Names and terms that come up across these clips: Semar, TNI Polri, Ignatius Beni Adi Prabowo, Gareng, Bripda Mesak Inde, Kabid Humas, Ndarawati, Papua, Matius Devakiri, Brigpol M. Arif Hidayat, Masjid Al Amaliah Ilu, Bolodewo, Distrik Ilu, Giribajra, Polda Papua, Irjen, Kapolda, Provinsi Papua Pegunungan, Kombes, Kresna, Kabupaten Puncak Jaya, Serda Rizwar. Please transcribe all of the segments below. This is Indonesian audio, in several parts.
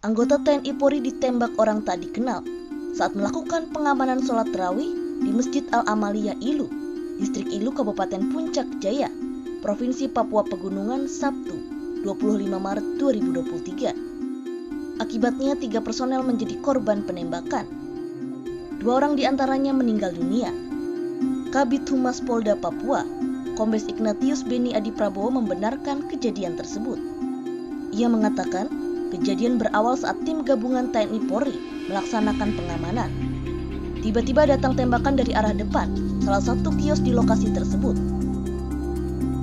anggota TNI Polri ditembak orang tak dikenal saat melakukan pengamanan sholat tarawih di Masjid Al Amaliah Ilu, Distrik Ilu, Kabupaten Puncak Jaya, Provinsi Papua Pegunungan, Sabtu, 25 Maret 2023. Akibatnya 3 personel menjadi korban penembakan. 2 orang diantaranya meninggal dunia. Kabid Humas Polda Papua, Kombes Ignatius Beni Adi Prabowo membenarkan kejadian tersebut. Ia mengatakan, kejadian berawal saat tim gabungan TNI Polri melaksanakan pengamanan. Tiba-tiba datang tembakan dari arah depan, salah satu kios di lokasi tersebut.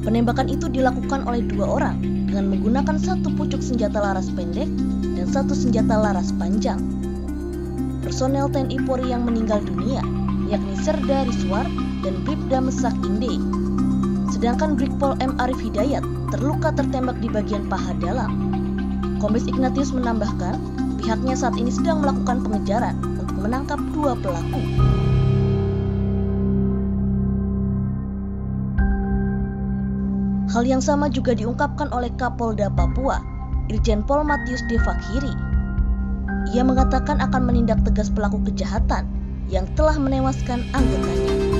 Penembakan itu dilakukan oleh 2 orang dengan menggunakan 1 pucuk senjata laras pendek dan 1 senjata laras panjang. Personel TNI Polri yang meninggal dunia, yakni Serda Rizwar dan Bripda Mesak Inde. Sedangkan Brigpol M. Arif Hidayat terluka tertembak di bagian paha dalam. Kombes Ignatius menambahkan, pihaknya saat ini sedang melakukan pengejaran untuk menangkap 2 pelaku. Hal yang sama juga diungkapkan oleh Kapolda Papua, Irjen Pol Matius Devakiri. Ia mengatakan akan menindak tegas pelaku kejahatan yang telah menewaskan anggotanya.